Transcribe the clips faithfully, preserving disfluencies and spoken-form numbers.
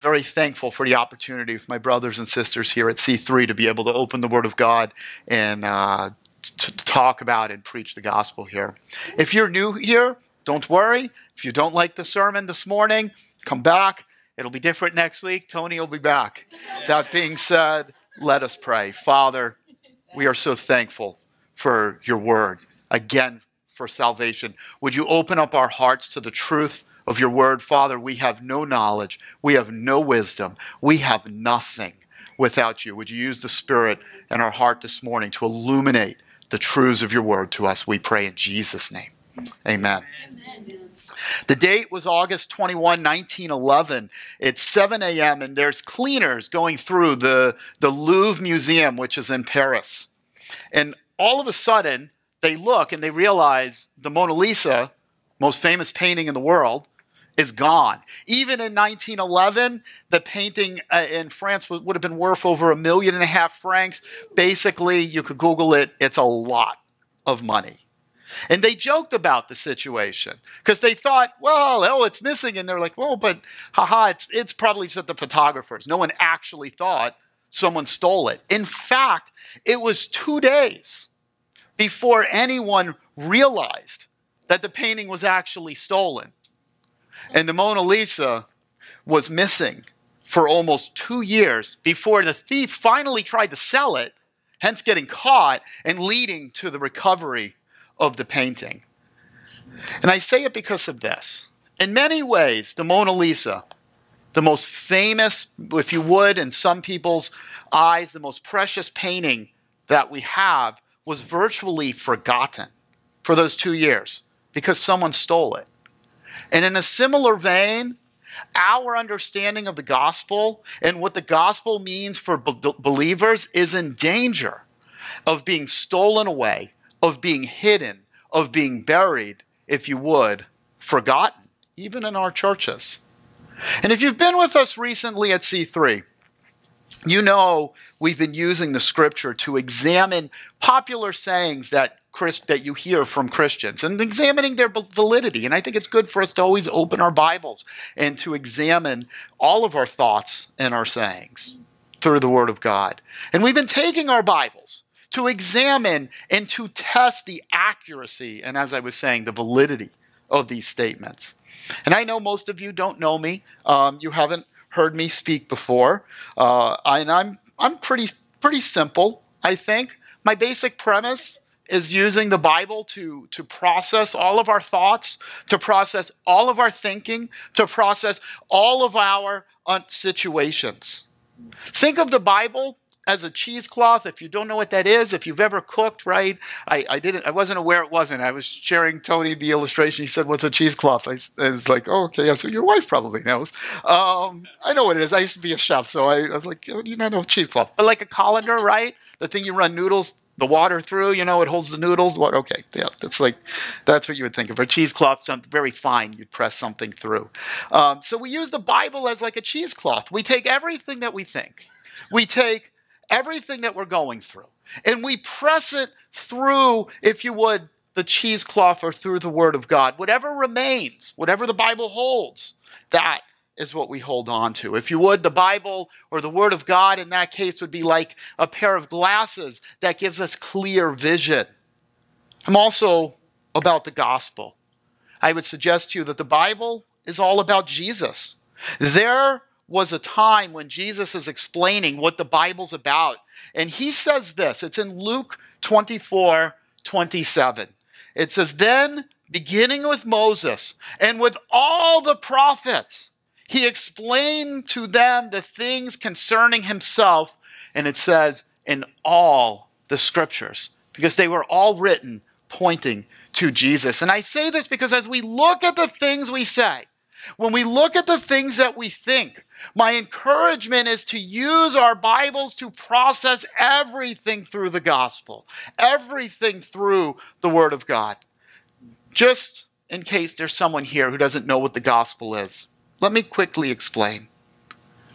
very thankful for the opportunity for my brothers and sisters here at C three to be able to open the Word of God and uh, to talk about and preach the gospel here. If you're new here, don't worry. If you don't like the sermon this morning, come back. It'll be different next week. Tony will be back. That being said, let us pray. Father, we are so thankful for your word, again, for salvation. Would you open up our hearts to the truth of your word? Father, we have no knowledge. We have no wisdom. We have nothing without you. Would you use the Spirit in our heart this morning to illuminate the truths of your word to us? We pray in Jesus' name. Amen. Amen. The date was August twenty-first, nineteen eleven. It's seven a m and there's cleaners going through the, the Louvre Museum, which is in Paris. And all of a sudden, they look and they realize the Mona Lisa, most famous painting in the world, is gone. Even in nineteen eleven, the painting uh, in France would have been worth over a million and a half francs. Basically, you could Google it. It's a lot of money. And they joked about the situation because they thought, well, oh, it's missing. And they're like, well, but haha, it's, it's probably just the photographers. No one actually thought someone stole it. In fact, it was two days before anyone realized that the painting was actually stolen. And the Mona Lisa was missing for almost two years before the thief finally tried to sell it, hence getting caught and leading to the recovery of the painting. And I say it because of this. In many ways, the Mona Lisa, the most famous, if you would, in some people's eyes, the most precious painting that we have, was virtually forgotten for those two years because someone stole it. And in a similar vein, our understanding of the gospel and what the gospel means for be- believers is in danger of being stolen away, of being hidden, of being buried, if you would, forgotten, even in our churches. And if you've been with us recently at C three, you know we've been using the scripture to examine popular sayings that Christ, that you hear from Christians and examining their validity. And I think it's good for us to always open our Bibles and to examine all of our thoughts and our sayings through the Word of God. And we've been taking our Bibles to examine and to test the accuracy and, as I was saying, the validity of these statements. And I know most of you don't know me. Um, you haven't heard me speak before. Uh, and I'm, I'm pretty, pretty simple, I think. My basic premise is using the Bible to, to process all of our thoughts, to process all of our thinking, to process all of our uh, situations. Think of the Bible as a cheesecloth. If you don't know what that is, if you've ever cooked, right? I, I didn't, I wasn't aware it wasn't. I was sharing Tony the illustration. He said, "What's a cheesecloth?" I, I was like, "Oh, okay, yeah." So your wife probably knows. Um, I know what it is. I used to be a chef, so I, I was like, "You know, no cheesecloth," but like a colander, right? The thing you run noodles, the water through, you know, it holds the noodles. What? Okay, yeah, that's like, that's what you would think of. A cheesecloth, something very fine, you'd press something through. Um, so we use the Bible as like a cheesecloth. We take everything that we think, we take everything that we're going through, and we press it through, if you would, the cheesecloth or through the Word of God. Whatever remains, whatever the Bible holds, that is what we hold on to. If you would, the Bible or the Word of God in that case would be like a pair of glasses that gives us clear vision. I'm also about the gospel. I would suggest to you that the Bible is all about Jesus. There was a time when Jesus is explaining what the Bible's about, and he says this. It's in Luke twenty-four twenty-seven. It says, "Then, beginning with Moses and with all the prophets, he explained to them the things concerning himself," and it says, "in all the scriptures," because they were all written pointing to Jesus. And I say this because as we look at the things we say, when we look at the things that we think, my encouragement is to use our Bibles to process everything through the gospel, everything through the Word of God. Just in case there's someone here who doesn't know what the gospel is, let me quickly explain.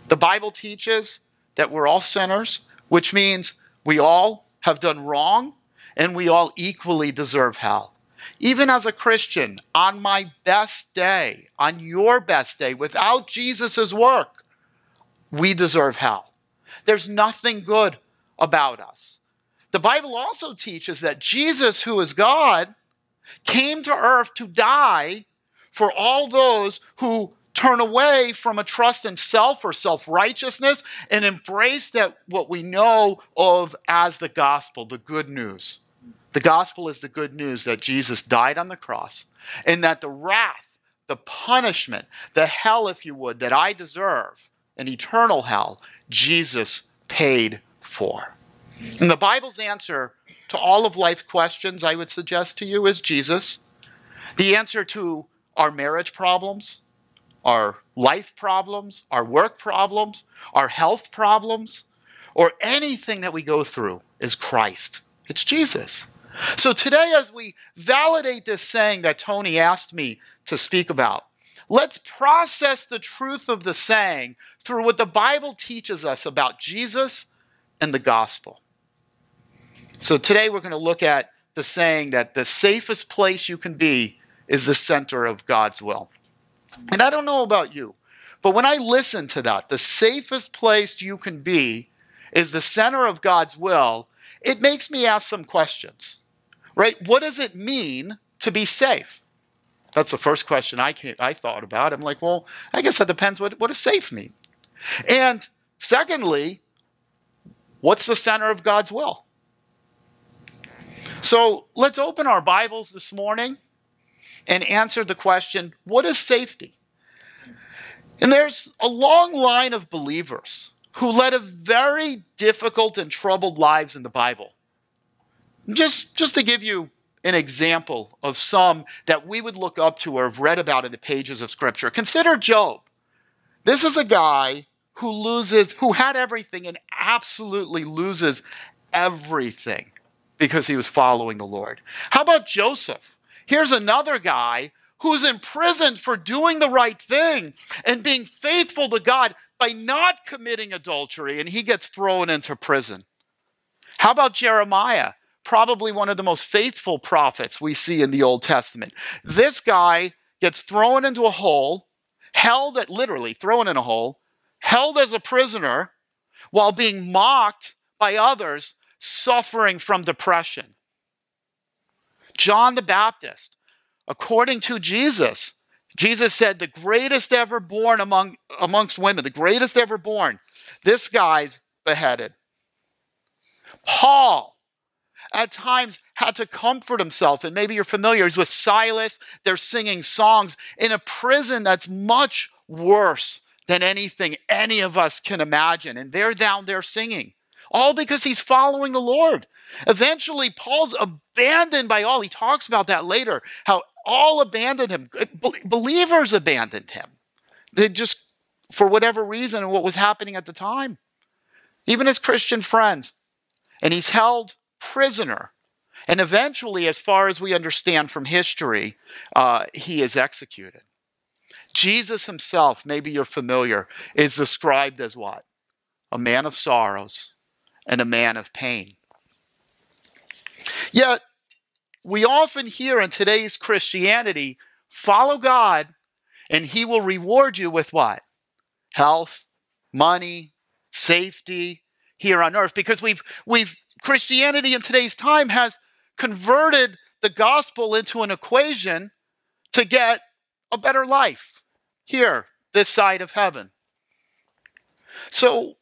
The Bible teaches that we're all sinners, which means we all have done wrong and we all equally deserve hell. Even as a Christian, on my best day, on your best day, without Jesus' work, we deserve hell. There's nothing good about us. The Bible also teaches that Jesus, who is God, came to earth to die for all those who turn away from a trust in self or self-righteousness and embrace that what we know of as the gospel, the good news. The gospel is the good news that Jesus died on the cross and that the wrath, the punishment, the hell, if you would, that I deserve, an eternal hell, Jesus paid for. And the Bible's answer to all of life questions, I would suggest to you, is Jesus. The answer to our marriage problems, our life problems, our work problems, our health problems, or anything that we go through is Christ. It's Jesus. So today, as we validate this saying that Tony asked me to speak about, let's process the truth of the saying through what the Bible teaches us about Jesus and the gospel. So today we're going to look at the saying that the safest place you can be is the center of God's will. And I don't know about you, but when I listen to that, the safest place you can be is the center of God's will, it makes me ask some questions, right? What does it mean to be safe? That's the first question I, came, I thought about. I'm like, well, I guess that depends what, what does safe mean? And secondly, what's the center of God's will? So let's open our Bibles this morning and answer the question, what is safety? And there's a long line of believers who led a very difficult and troubled lives in the Bible. Just, just to give you an example of some that we would look up to or have read about in the pages of Scripture. Consider Job. This is a guy who loses, who had everything and absolutely loses everything because he was following the Lord. How about Joseph? Here's another guy who's imprisoned for doing the right thing and being faithful to God by not committing adultery, and he gets thrown into prison. How about Jeremiah? Probably one of the most faithful prophets we see in the Old Testament. This guy gets thrown into a hole, held at, literally thrown in a hole, held as a prisoner while being mocked by others, suffering from depression. John the Baptist, according to Jesus, Jesus said, the greatest ever born among, amongst women, the greatest ever born, this guy's beheaded. Paul, at times, had to comfort himself. And maybe you're familiar. He's with Silas. They're singing songs in a prison that's much worse than anything any of us can imagine. And they're down there singing, all because he's following the Lord. Eventually, Paul's abandoned by all. He talks about that later, how all abandoned him. Believers abandoned him. They just, for whatever reason, and what was happening at the time. Even his Christian friends. And he's held prisoner. And eventually, as far as we understand from history, uh, he is executed. Jesus himself, maybe you're familiar, is described as what? A man of sorrows and a man of pain. Yet, we often hear in today's Christianity, follow God and he will reward you with what? Health, money, safety here on earth. Because we've, we've Christianity in today's time has converted the gospel into an equation to get a better life here, this side of heaven. So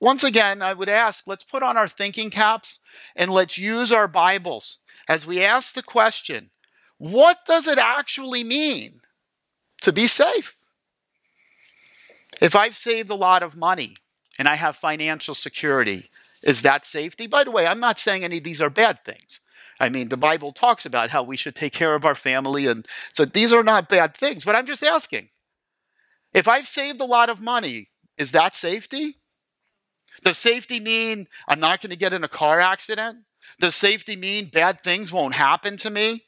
once again, I would ask, let's put on our thinking caps and let's use our Bibles as we ask the question, what does it actually mean to be safe? If I've saved a lot of money and I have financial security, is that safety? By the way, I'm not saying any of these are bad things. I mean, the Bible talks about how we should take care of our family, and so these are not bad things, but I'm just asking. If I've saved a lot of money, is that safety? Does safety mean I'm not going to get in a car accident? Does safety mean bad things won't happen to me?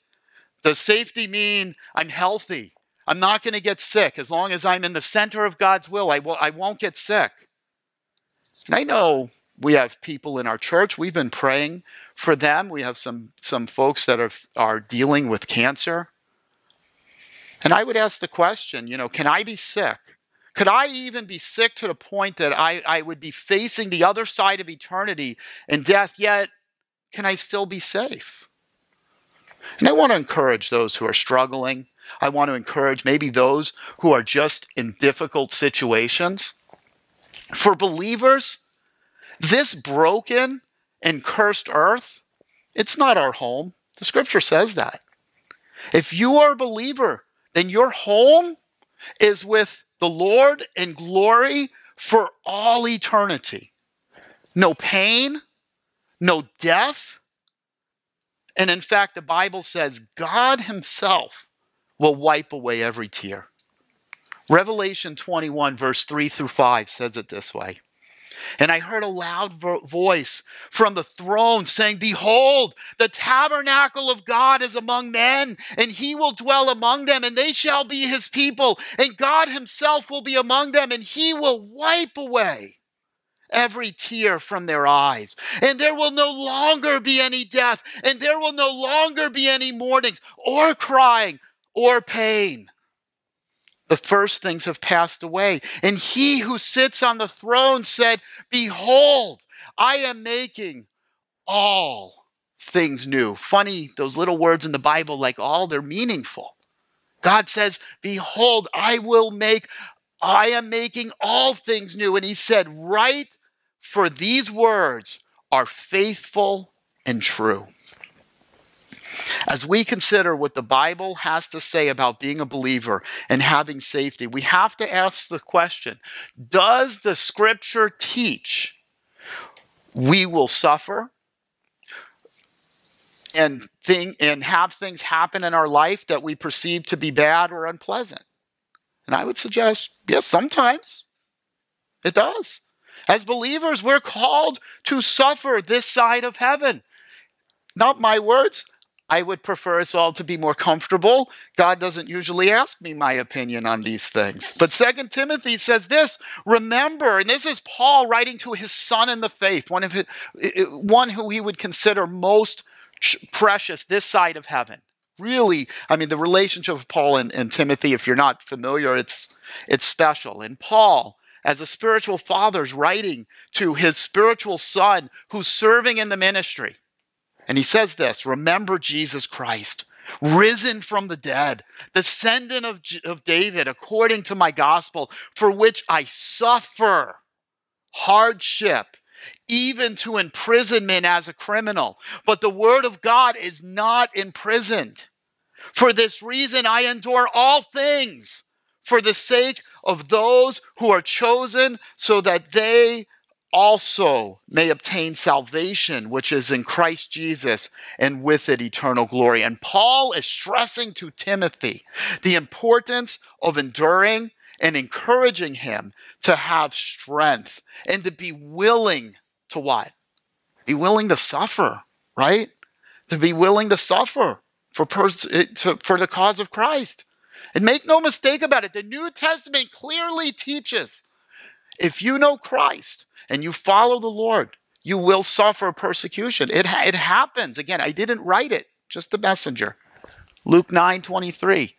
Does safety mean I'm healthy? I'm not going to get sick. As long as I'm in the center of God's will, I, will, I won't get sick. And I know we have people in our church. We've been praying for them. We have some, some folks that are, are dealing with cancer. And I would ask the question, you know, can I be sick? Could I even be sick to the point that I, I would be facing the other side of eternity and death, yet can I still be safe? And I want to encourage those who are struggling. I want to encourage maybe those who are just in difficult situations. For believers, this broken and cursed earth, it's not our home. The scripture says that. If you are a believer, then your home is with the Lord in glory for all eternity. No pain, no death. And in fact, the Bible says God himself will wipe away every tear. Revelation twenty-one, verse three through five says it this way. And I heard a loud vo- voice from the throne saying, Behold, the tabernacle of God is among men, and he will dwell among them, and they shall be his people, and God himself will be among them, and he will wipe away every tear from their eyes. And there will no longer be any death, and there will no longer be any mournings, or crying, or pain. The first things have passed away. And he who sits on the throne said, Behold, I am making all things new. Funny, those little words in the Bible, like all, they're meaningful. God says, Behold, I will make, I am making all things new. And he said, Write, for these words are faithful and true. As we consider what the Bible has to say about being a believer and having safety, we have to ask the question, does the scripture teach we will suffer and, thing, and have things happen in our life that we perceive to be bad or unpleasant? And I would suggest, yes, sometimes it does. As believers, we're called to suffer this side of heaven. Not my words. I would prefer us all to be more comfortable. God doesn't usually ask me my opinion on these things. But Second Timothy says this, remember, and this is Paul writing to his son in the faith, one, of his, one who he would consider most precious this side of heaven. Really, I mean, the relationship of Paul and, and Timothy, if you're not familiar, it's, it's special. And Paul, as a spiritual father, is writing to his spiritual son who's serving in the ministry. And he says this, remember Jesus Christ, risen from the dead, descendant of, of David, according to my gospel, for which I suffer hardship, even to imprisonment as a criminal. But the word of God is not imprisoned. For this reason, I endure all things for the sake of those who are chosen, so that they also may obtain salvation, which is in Christ Jesus, and with it eternal glory. And Paul is stressing to Timothy the importance of enduring and encouraging him to have strength and to be willing to what? Be willing to suffer, right? To be willing to suffer for, pers- to, for the cause of Christ. And make no mistake about it, the New Testament clearly teaches if you know Christ and you follow the Lord, you will suffer persecution. It, it happens. Again, I didn't write it, just the messenger. Luke nine twenty-three.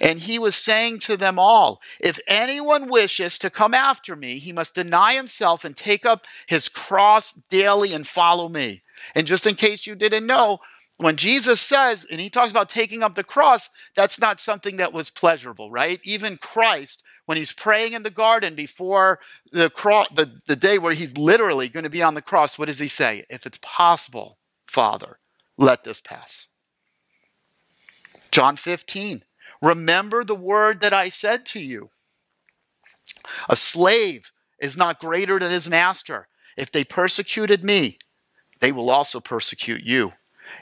And he was saying to them all, if anyone wishes to come after me, he must deny himself and take up his cross daily and follow me. And just in case you didn't know, when Jesus says, and he talks about taking up the cross, that's not something that was pleasurable, right? Even Christ, when he's praying in the garden before the, cross, the, the day where he's literally going to be on the cross, what does he say? If it's possible, Father, let this pass. John fifteen, remember the word that I said to you. A slave is not greater than his master. If they persecuted me, they will also persecute you.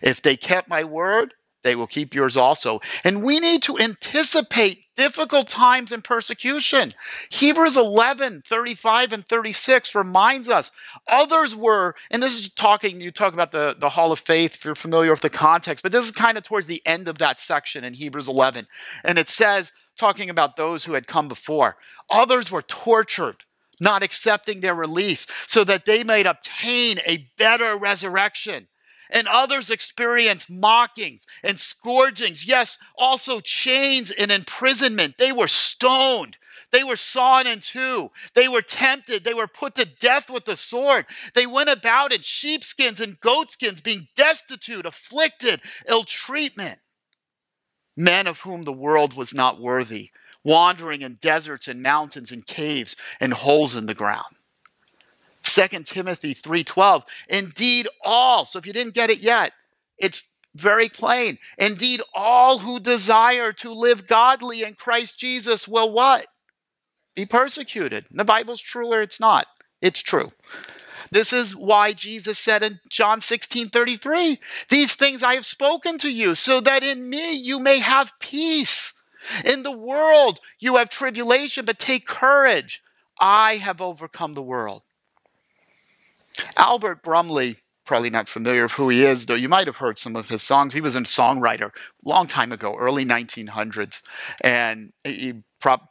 If they kept my word, they will keep yours also. And we need to anticipate difficult times and persecution. Hebrews eleven, thirty-five and thirty-six reminds us, others were, and this is talking, you talk about the, the Hall of Faith, if you're familiar with the context, but this is kind of towards the end of that section in Hebrews eleven. And it says, talking about those who had come before, others were tortured, not accepting their release, so that they might obtain a better resurrection. And others experience mockings and scourgings. Yes, also chains and imprisonment. They were stoned. They were sawn in two. They were tempted. They were put to death with the sword. They went about in sheepskins and goatskins, being destitute, afflicted, ill treatment. Men of whom the world was not worthy, wandering in deserts and mountains and caves and holes in the ground. Second Timothy three twelve, indeed all, so if you didn't get it yet, it's very plain. Indeed all who desire to live godly in Christ Jesus will what? Be persecuted. The Bible's true or it's not. It's true. This is why Jesus said in John sixteen thirty-three, these things I have spoken to you so that in me you may have peace. In the world you have tribulation, but take courage. I have overcome the world. Albert Brumley, probably not familiar of who he is, though you might have heard some of his songs. He was a songwriter a long time ago, early nineteen hundreds, and he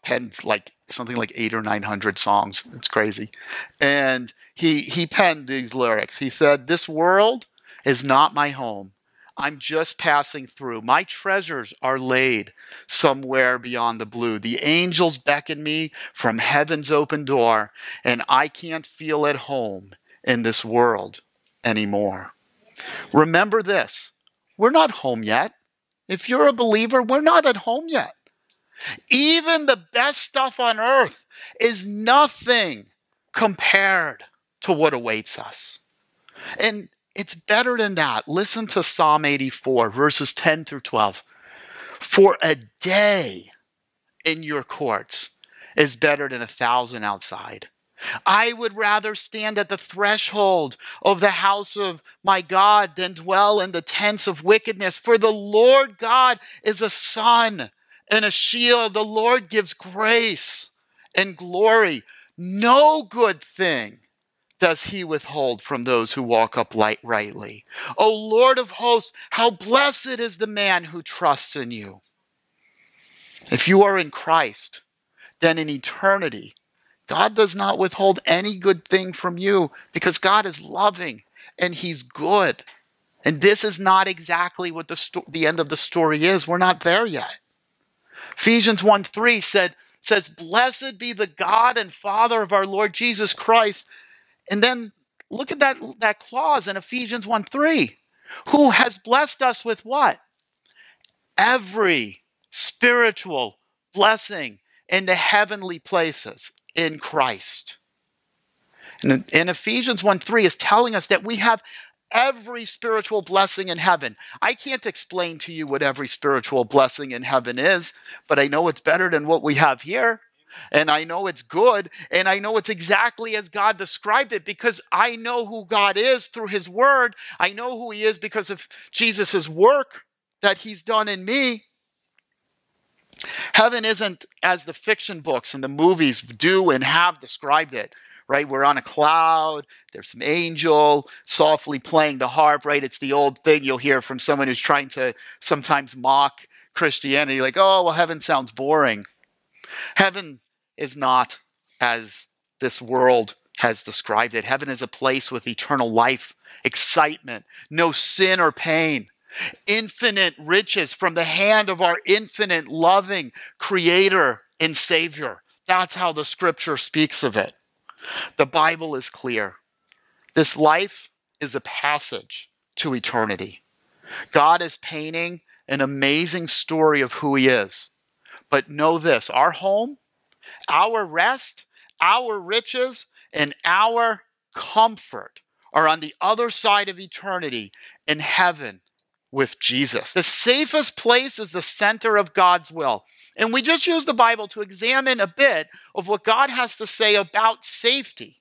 penned like something like eight or nine hundred songs. It's crazy. And he he penned these lyrics. He said, "This world is not my home. I'm just passing through. My treasures are laid somewhere beyond the blue. The angels beckon me from heaven's open door, and I can't feel at home in this world anymore." Remember this. We're not home yet. If you're a believer, we're not at home yet. Even the best stuff on earth is nothing compared to what awaits us. And it's better than that. Listen to Psalm eighty-four, verses ten through twelve. For a day in your courts is better than a thousand outside. I would rather stand at the threshold of the house of my God than dwell in the tents of wickedness. For the Lord God is a sun and a shield. The Lord gives grace and glory. No good thing does he withhold from those who walk uprightly. O Lord of hosts, how blessed is the man who trusts in you. If you are in Christ, then in eternity, God does not withhold any good thing from you because God is loving and he's good. And this is not exactly what the, the end of the story is. We're not there yet. Ephesians one three said, says, blessed be the God and Father of our Lord Jesus Christ. And then look at that, that clause in Ephesians one three, who has blessed us with what? Every spiritual blessing in the heavenly places in Christ. And, and Ephesians one three is telling us that we have every spiritual blessing in heaven. I can't explain to you what every spiritual blessing in heaven is, but I know it's better than what we have here. And I know it's good. And I know it's exactly as God described it because I know who God is through his word. I know who he is because of Jesus's work that he's done in me. Heaven isn't as the fiction books and the movies do and have described it. Right? We're on a cloud. There's some angel softly playing the harp, right? It's the old thing you'll hear from someone who's trying to sometimes mock Christianity. Like, oh, well, heaven sounds boring. Heaven is not as this world has described it. Heaven is a place with eternal life, excitement, no sin or pain, infinite riches from the hand of our infinite loving Creator and Savior. That's how the Scripture speaks of it. The Bible is clear. This life is a passage to eternity. God is painting an amazing story of who he is. But know this, our home, our rest, our riches, and our comfort are on the other side of eternity in heaven with Jesus. The safest place is the center of God's will. And we just use the Bible to examine a bit of what God has to say about safety.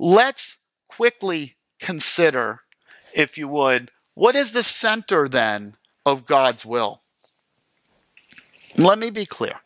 Let's quickly consider, if you would, what is the center then of God's will? Let me be clear.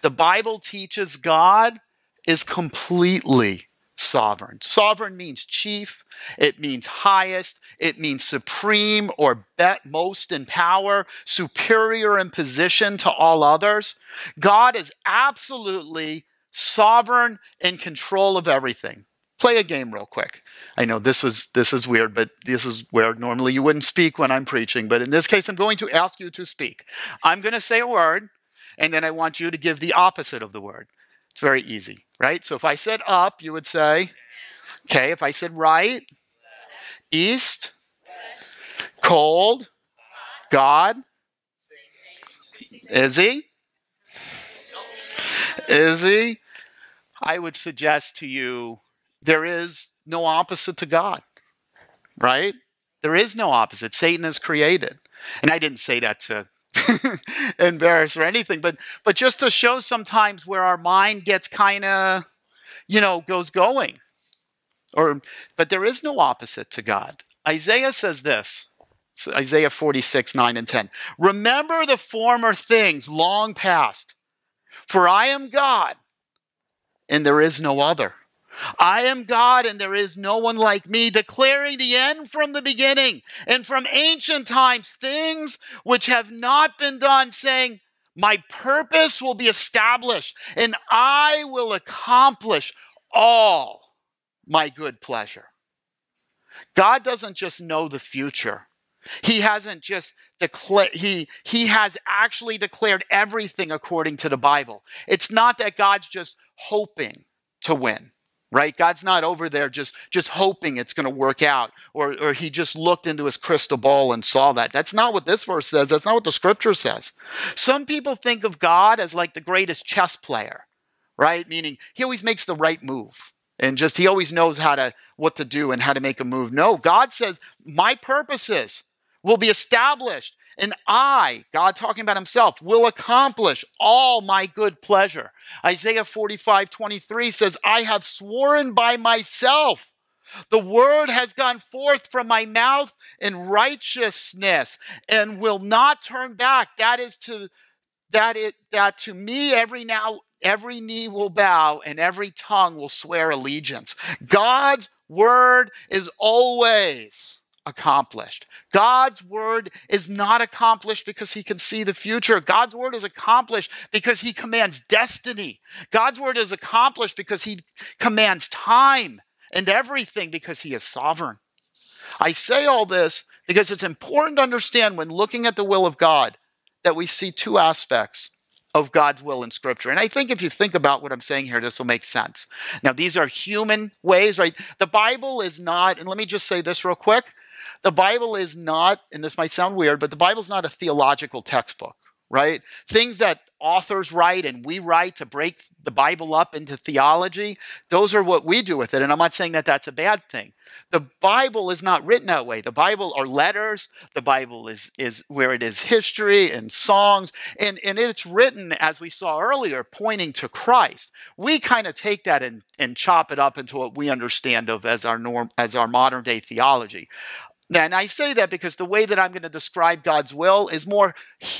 The Bible teaches God is completely sovereign. Sovereign means chief. It means highest. It means supreme or most in power, superior in position to all others. God is absolutely sovereign and control of everything. Play a game real quick. I know this was this is weird, but this is where normally you wouldn't speak when I'm preaching. But in this case, I'm going to ask you to speak. I'm going to say a word, and then I want you to give the opposite of the word. It's very easy, right? So if I said up, you would say, okay, if I said right, east, cold, God, is he? Is he? I would suggest to you, there is no opposite to God, right? There is no opposite. Satan is created. And I didn't say that to embarrass or anything, but but just to show sometimes where our mind gets kind of, you know, goes going. Or, but there is no opposite to God. Isaiah says this, Isaiah forty-six, nine and ten. Remember the former things long past, for I am God, and there is no other. I am God, and there is no one like me, declaring the end from the beginning, and from ancient times things which have not been done, saying, my purpose will be established, and I will accomplish all my good pleasure. God doesn't just know the future. He hasn't just declared, he, he has actually declared everything according to the Bible. It's not that God's just hoping to win. Right? God's not over there just, just hoping it's going to work out, or, or he just looked into his crystal ball and saw that. That's not what this verse says. That's not what the scripture says. Some people think of God as like the greatest chess player, right? Meaning he always makes the right move and just he always knows how to, what to do and how to make a move. No, God says, my purposes will be established and I, God talking about himself, will accomplish all my good pleasure. Isaiah forty-five, twenty-three says, I have sworn by myself. The word has gone forth from my mouth in righteousness and will not turn back. That is to, that it, that to me every now, every knee will bow and every tongue will swear allegiance. God's word is always accomplished. God's word is not accomplished because he can see the future. God's word is accomplished because he commands destiny. God's word is accomplished because he commands time and everything because he is sovereign. I say all this because it's important to understand when looking at the will of God that we see two aspects of God's will in scripture. And I think if you think about what I'm saying here, this will make sense. Now, these are human ways, right? The Bible is not, and let me just say this real quick. The Bible is not, and this might sound weird, but the Bible's not a theological textbook, right? Things that authors write and we write to break the Bible up into theology, those are what we do with it. And I'm not saying that that's a bad thing. The Bible is not written that way. The Bible are letters. The Bible is, is where it is history and songs. And, and it's written, as we saw earlier, pointing to Christ. We kind of take that and, and chop it up into what we understand of as our norm, as our modern day theology. And I say that because the way that I'm going to describe God's will is more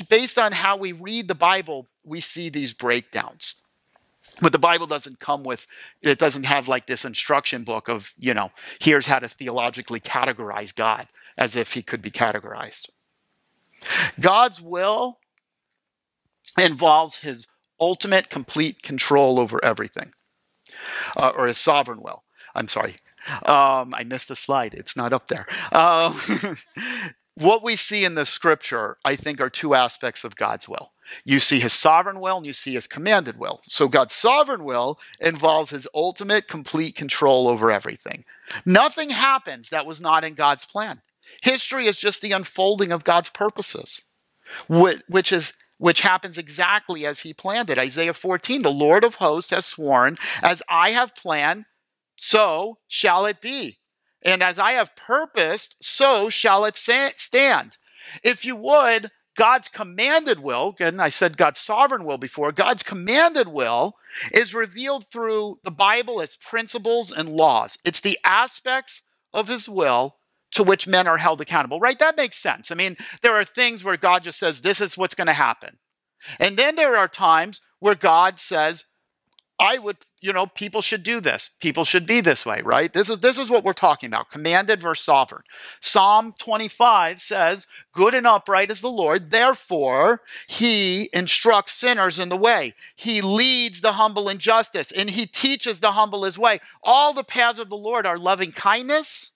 based on how we read the Bible, we see these breakdowns. But the Bible doesn't come with, it doesn't have like this instruction book of, you know, here's how to theologically categorize God as if he could be categorized. God's will involves his ultimate complete control over everything, uh, or his sovereign will. I'm sorry. Um, I missed the slide. It's not up there. Uh, what we see in the scripture, I think, are two aspects of God's will. You see his sovereign will and you see his commanded will. So God's sovereign will involves his ultimate, complete control over everything. Nothing happens that was not in God's plan. History is just the unfolding of God's purposes, which is which happens exactly as he planned it. Isaiah fourteen, the Lord of hosts has sworn, as I have planned, so shall it be. And as I have purposed, so shall it stand. If you would, God's commanded will, again, I said God's sovereign will before, God's commanded will is revealed through the Bible as principles and laws. It's the aspects of his will to which men are held accountable, right? That makes sense. I mean, there are things where God just says, this is what's going to happen. And then there are times where God says, I would, you know, people should do this. People should be this way, right? This is, this is what we're talking about, commanded versus sovereign. Psalm twenty-five says, good and upright is the Lord, therefore he instructs sinners in the way. He leads the humble in justice, and he teaches the humble his way. All the paths of the Lord are loving kindness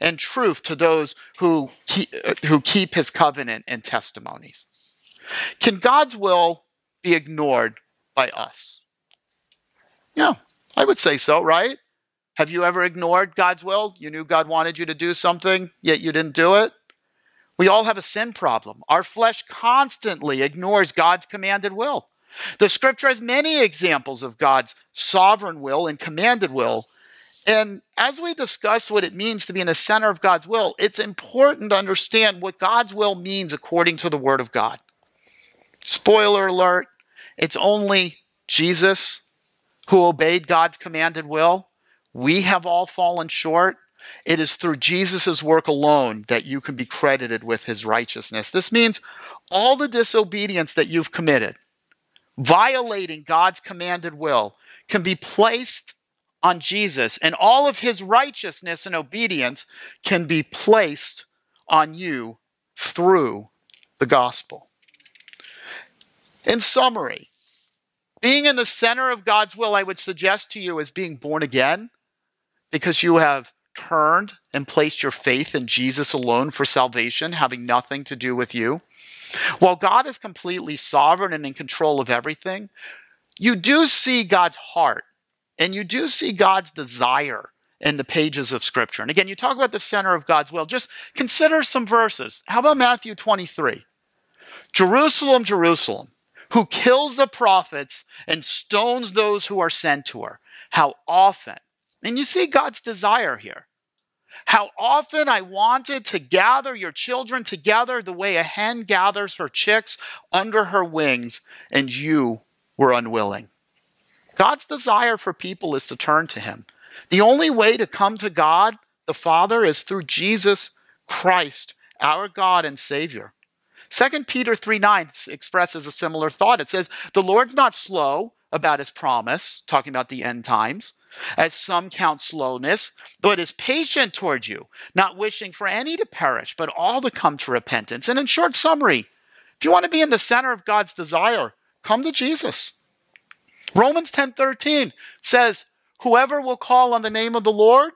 and truth to those who keep, who keep his covenant and testimonies. Can God's will be ignored by us. Yeah, I would say so, right? Have you ever ignored God's will? You knew God wanted you to do something, yet you didn't do it? We all have a sin problem. Our flesh constantly ignores God's commanded will. The scripture has many examples of God's sovereign will and commanded will. And as we discuss what it means to be in the center of God's will, it's important to understand what God's will means according to the Word of God. Spoiler alert, it's only Jesus who obeyed God's commanded will. We have all fallen short. It is through Jesus' work alone that you can be credited with his righteousness. This means all the disobedience that you've committed, violating God's commanded will, can be placed on Jesus, and all of his righteousness and obedience can be placed on you through the gospel. In summary, being in the center of God's will, I would suggest to you, is being born again, because you have turned and placed your faith in Jesus alone for salvation, having nothing to do with you. While God is completely sovereign and in control of everything, you do see God's heart, and you do see God's desire in the pages of Scripture. And again, you talk about the center of God's will. Just consider some verses. How about Matthew twenty-three? Jerusalem, Jerusalem, who kills the prophets and stones those who are sent to her. How often? And you see God's desire here. How often I wanted to gather your children together the way a hen gathers her chicks under her wings, and you were unwilling. God's desire for people is to turn to him. The only way to come to God, the Father, is through Jesus Christ, our God and Savior. Second Peter three nine expresses a similar thought. It says, the Lord's not slow about his promise, talking about the end times, as some count slowness, but is patient toward you, not wishing for any to perish, but all to come to repentance. And in short summary, if you want to be in the center of God's desire, come to Jesus. Romans ten thirteen says, whoever will call on the name of the Lord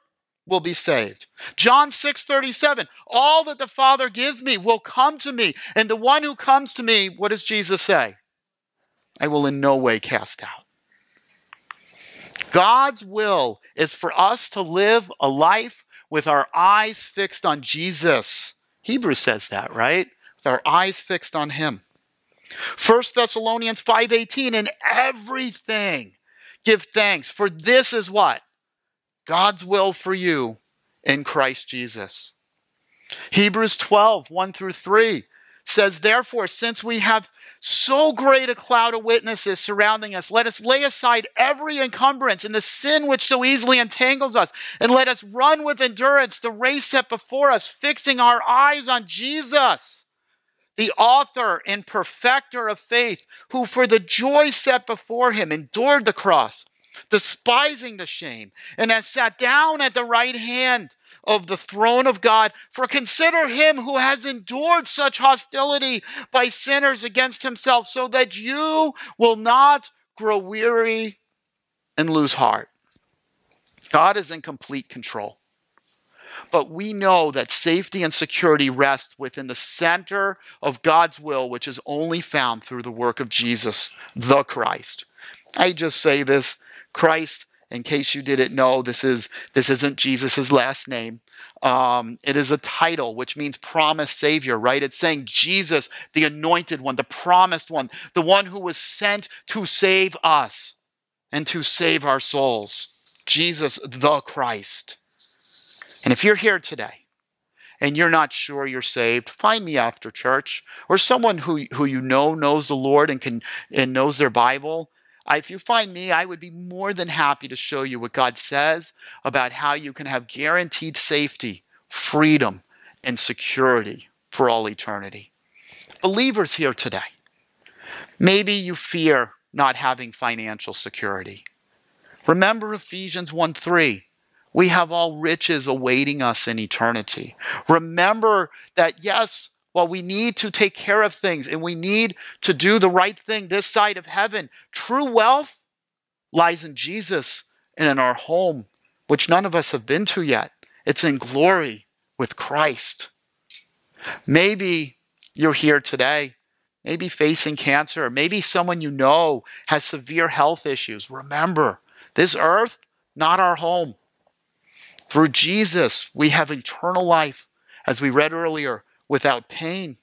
will be saved. John six thirty-seven, all that the Father gives me will come to me, and the one who comes to me, what does Jesus say? I will in no way cast out. God's will is for us to live a life with our eyes fixed on Jesus. Hebrews says that, right? With our eyes fixed on him. First Thessalonians five eighteen, in everything give thanks, for this is what? God's will for you in Christ Jesus. Hebrews twelve one through three says, therefore, since we have so great a cloud of witnesses surrounding us, let us lay aside every encumbrance and the sin which so easily entangles us, and let us run with endurance the race set before us, fixing our eyes on Jesus, the author and perfecter of faith, who for the joy set before him endured the cross, despising the shame, and has sat down at the right hand of the throne of God. For consider him who has endured such hostility by sinners against himself, so that you will not grow weary and lose heart. God is in complete control. But we know that safety and security rest within the center of God's will, which is only found through the work of Jesus, the Christ. I just say this, Christ, in case you didn't know, this, is, this isn't Jesus' last name. Um, it is a title, which means promised Savior, right? It's saying Jesus, the anointed one, the promised one, the one who was sent to save us and to save our souls. Jesus, the Christ. And if you're here today and you're not sure you're saved, find me after church, or someone who, who you know knows the Lord and, can, and knows their Bible. If you find me, I would be more than happy to show you what God says about how you can have guaranteed safety, freedom, and security for all eternity. Believers here today, maybe you fear not having financial security. Remember Ephesians one three. We have all riches awaiting us in eternity. Remember that, yes, while we need to take care of things and we need to do the right thing this side of heaven, true wealth lies in Jesus and in our home, which none of us have been to yet. It's in glory with Christ. Maybe you're here today maybe facing cancer, or maybe someone you know has severe health issues, remember, this earth, not our home. Through Jesus, we have eternal life, as we read earlier, without pain.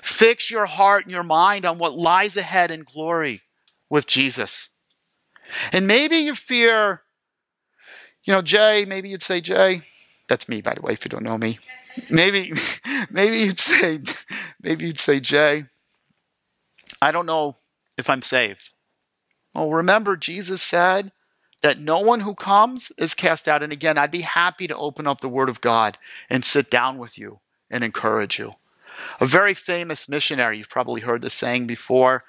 Fix your heart and your mind on what lies ahead in glory with Jesus. And maybe you fear, you know, Jay, maybe you'd say, Jay, that's me, by the way, if you don't know me. Maybe, maybe you'd say, maybe you'd say, Jay, I don't know if I'm saved. Well, remember, Jesus said that no one who comes is cast out. And again, I'd be happy to open up the Word of God and sit down with you and encourage you. A very famous missionary, you've probably heard the saying before,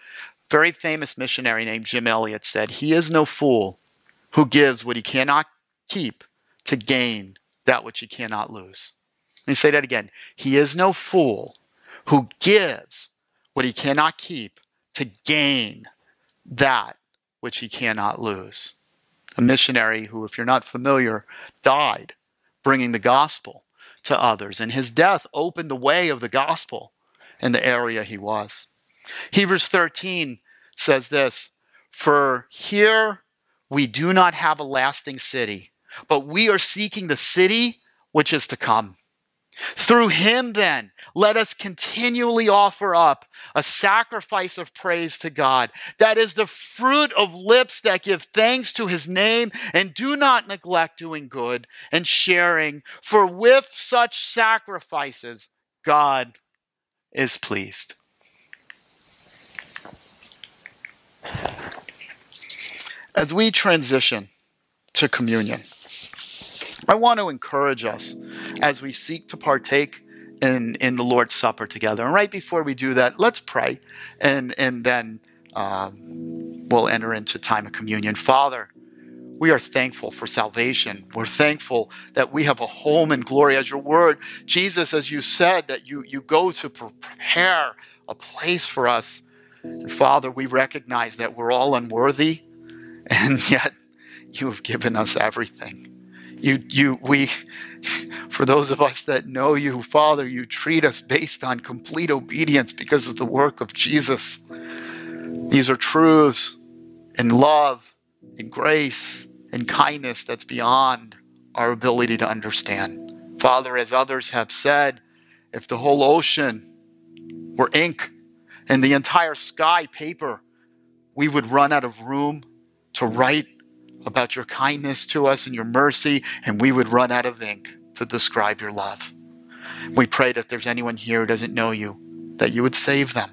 very famous missionary named Jim Elliot said, "He is no fool who gives what he cannot keep to gain that which he cannot lose." Let me say that again. He is no fool who gives what he cannot keep to gain that which he cannot lose. A missionary who, if you're not familiar, died bringing the gospel to others, and his death opened the way of the gospel in the area he was. Hebrews thirteen says this, "For here we do not have a lasting city, but we are seeking the city which is to come. Through him then, let us continually offer up a sacrifice of praise to God. That is the fruit of lips that give thanks to his name, and do not neglect doing good and sharing, for with such sacrifices, God is pleased." As we transition to communion, I want to encourage us as we seek to partake in, in the Lord's Supper together. And right before we do that, let's pray, and, and then um, we'll enter into time of communion. Father, we are thankful for salvation. We're thankful that we have a home in glory. As your word, Jesus, as you said, that you, you go to prepare a place for us. And Father, we recognize that we're all unworthy, and yet you have given us everything. You, you, we, for those of us that know you, Father, you treat us based on complete obedience because of the work of Jesus. These are truths in love, in grace, in kindness that's beyond our ability to understand. Father, as others have said, if the whole ocean were ink and the entire sky paper, we would run out of room to write about your kindness to us and your mercy, and we would run out of ink to describe your love. We pray that if there's anyone here who doesn't know you, that you would save them,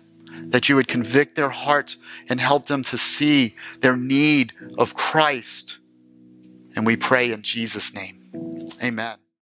that you would convict their hearts and help them to see their need of Christ. And we pray in Jesus' name. Amen.